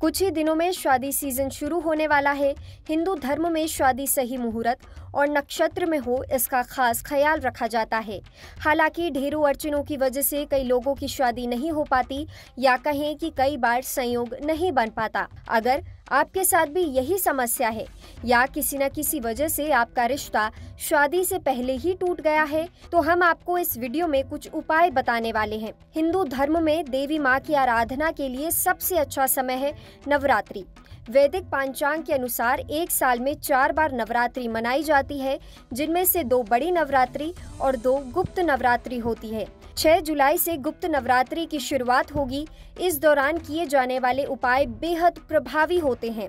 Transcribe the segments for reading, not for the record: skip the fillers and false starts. कुछ ही दिनों में शादी सीजन शुरू होने वाला है। हिंदू धर्म में शादी सही मुहूर्त और नक्षत्र में हो, इसका खास ख्याल रखा जाता है। हालांकि ढेरों अड़चनों की वजह से कई लोगों की शादी नहीं हो पाती, या कहें कि कई बार संयोग नहीं बन पाता। अगर आपके साथ भी यही समस्या है या किसी न किसी वजह से आपका रिश्ता शादी से पहले ही टूट गया है, तो हम आपको इस वीडियो में कुछ उपाय बताने वाले हैं। हिंदू धर्म में देवी माँ की आराधना के लिए सबसे अच्छा समय है नवरात्रि। वैदिक पंचांग के अनुसार एक साल में 4 बार नवरात्रि मनाई जाती है, जिनमें से 2 बड़ी नवरात्रि और 2 गुप्त नवरात्रि होती है। 6 जुलाई से गुप्त नवरात्रि की शुरुआत होगी। इस दौरान किए जाने वाले उपाय बेहद प्रभावी होते हैं।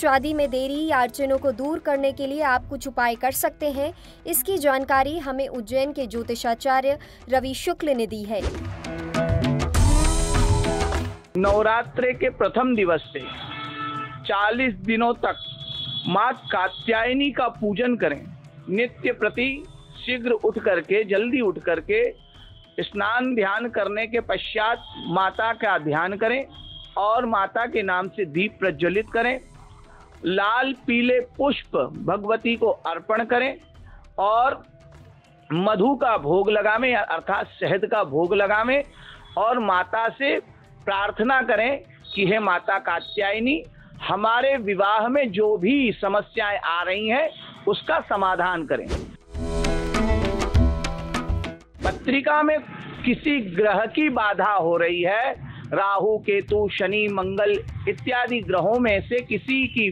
शादी में देरी या अड़चनों को दूर करने के लिए आप कुछ उपाय कर सकते हैं। इसकी जानकारी हमें उज्जैन के ज्योतिषाचार्य रवि शुक्ल ने दी है। नवरात्र के प्रथम दिवस से 40 दिनों तक माँ कात्यायनी का पूजन करें। नित्य प्रति शीघ्र उठ करके जल्दी उठ करके स्नान ध्यान करने के पश्चात माता का ध्यान करें और माता के नाम से दीप प्रज्वलित करें। लाल पीले पुष्प भगवती को अर्पण करें और मधु का भोग लगावें, अर्थात शहद का भोग लगावें और माता से प्रार्थना करें कि हे माता कात्यायनी, हमारे विवाह में जो भी समस्याएं आ रही हैं उसका समाधान करें। पत्रिका में किसी ग्रह की बाधा हो रही है, राहु केतु शनि मंगल इत्यादि ग्रहों में से किसी की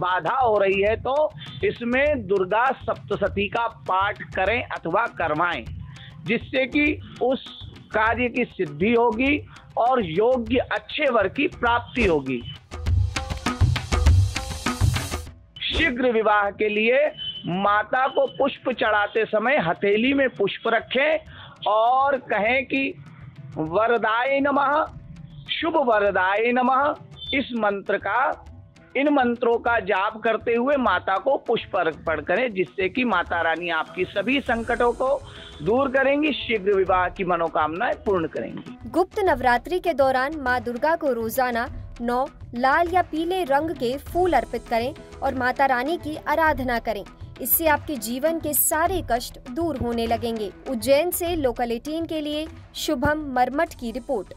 बाधा हो रही है, तो इसमें दुर्गा सप्तशती का पाठ करें अथवा करवाएं, जिससे कि उस कार्य की सिद्धि होगी और योग्य अच्छे वर की प्राप्ति होगी। शीघ्र विवाह के लिए माता को पुष्प चढ़ाते समय हथेली में पुष्प रखें और कहें कि वरदाय नमः, शुभ वरदाय नमः। इस मंत्र का, इन मंत्रों का जाप करते हुए माता को पुष्प अर्पण करें, जिससे कि माता रानी आपकी सभी संकटों को दूर करेंगी, शीघ्र विवाह की मनोकामनाएं पूर्ण करेंगी। गुप्त नवरात्रि के दौरान माँ दुर्गा को रोजाना 9 लाल या पीले रंग के फूल अर्पित करें और माता रानी की आराधना करें। इससे आपके जीवन के सारे कष्ट दूर होने लगेंगे। उज्जैन से लोकल 18 के लिए शुभम मरमट की रिपोर्ट।